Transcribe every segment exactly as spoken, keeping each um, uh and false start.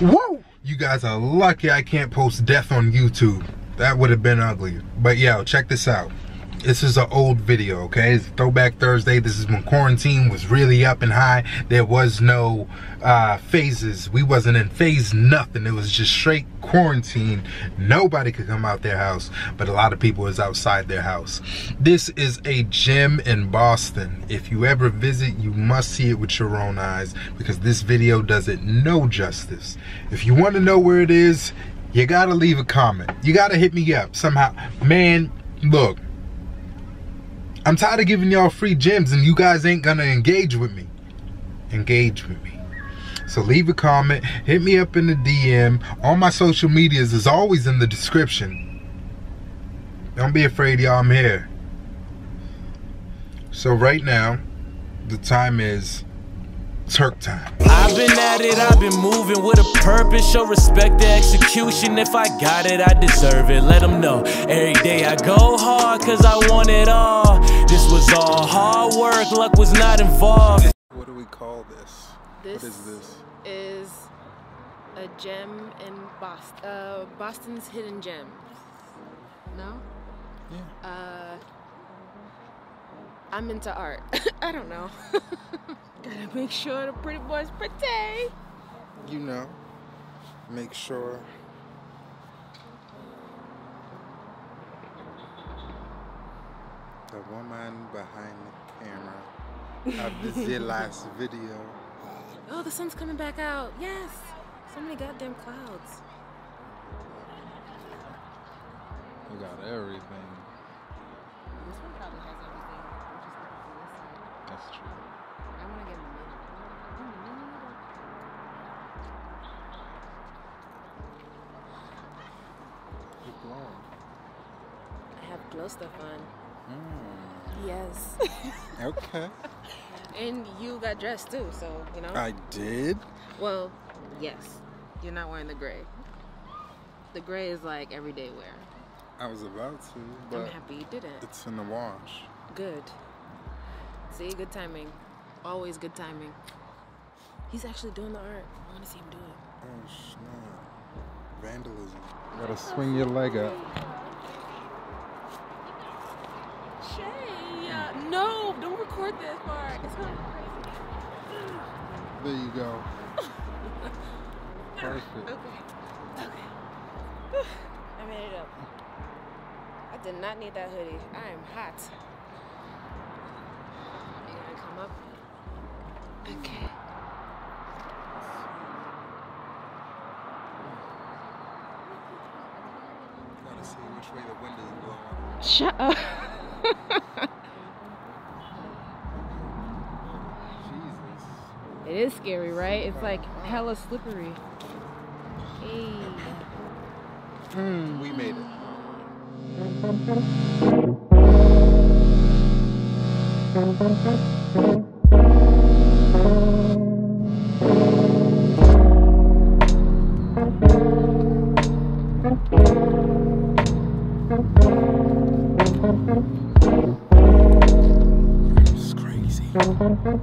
Woo! You guys are lucky I can't post death on YouTube. That would have been ugly. But yo, check this out. This is an old video, okay? It's Throwback Thursday. This is when quarantine was really up and high. There was no uh, phases. We wasn't in phase nothing. It was just straight quarantine. Nobody could come out their house, but a lot of people was outside their house. This is a gym in Boston. If you ever visit, you must see it with your own eyes, because this video does it no justice. If you want to know where it is, you gotta leave a comment. You gotta hit me up somehow. Man, look. I'm tired of giving y'all free gyms and you guys ain't gonna engage with me. Engage with me. So leave a comment, hit me up in the D M. All my social medias is always in the description. Don't be afraid, y'all, I'm here. So right now, the time is Turk time. I've been at it, I've been moving with a purpose. Show respect to execution. If I got it, I deserve it. Let them know. Every day I go hard because I want it all. This was all hard work. Luck was not involved. What do we call this? This, what is, this? Is a gem in Boston. Uh, Boston's hidden gem. No? Yeah. Uh, I'm into art. I don't know. Gotta make sure the pretty boy's pretty. You know, make sure. The woman behind the camera of the last video. Oh, the sun's coming back out. Yes. So many goddamn clouds. We got everything. This one probably has everything. We're just looking for this side. That's true. I want to get in the middle. In the middle. You're glowing. I have glow stuff on. Mm. Yes. Okay. And you got dressed too, so, you know. I did? Well, yes. You're not wearing the gray. The gray is like everyday wear. I was about to, but I'm happy you didn't. It's in the wash. Good. See, good timing. Always good timing. He's actually doing the art. I want to see him do it. Oh, snap. Vandalism. You gotta swing your leg up. Shay! Uh, no! Don't record this part. It's going crazy. There you go. Perfect. Okay. Okay. I made it up. I did not need that hoodie. I am hot. You gotta come up. Okay. Gotta see which way the wind is blowing. Shut up. Jesus. It is scary, right? It's like hella slippery. Hey. Mm, we made it. It's crazy. Thank you.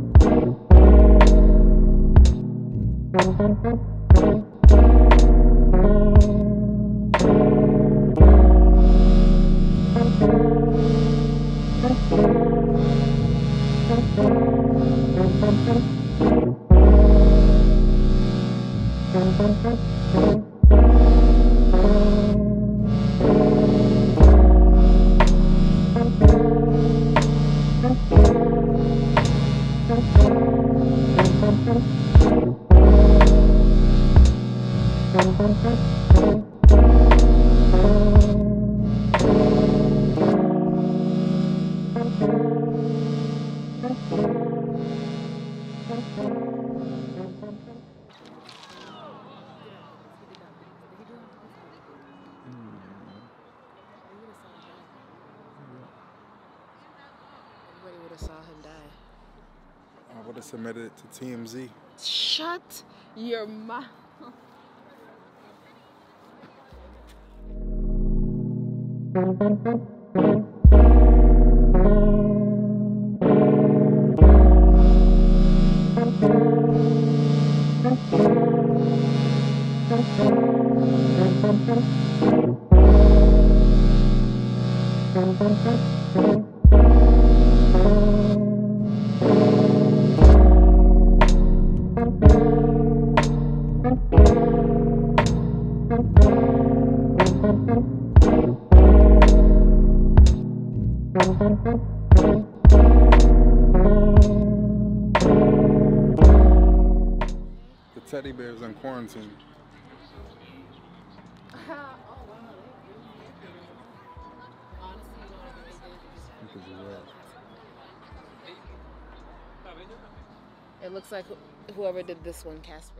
Submitted it to T M Z. Shut your mouth. Teddy bears in quarantine. Oh, wow. It looks like wh whoever did this one, Casper.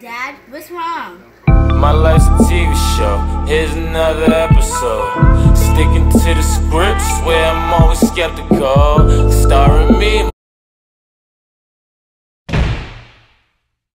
Dad, what's wrong? My life's a T V show, here's another episode. Sticking to the script, swear I'm always skeptical. Starring me,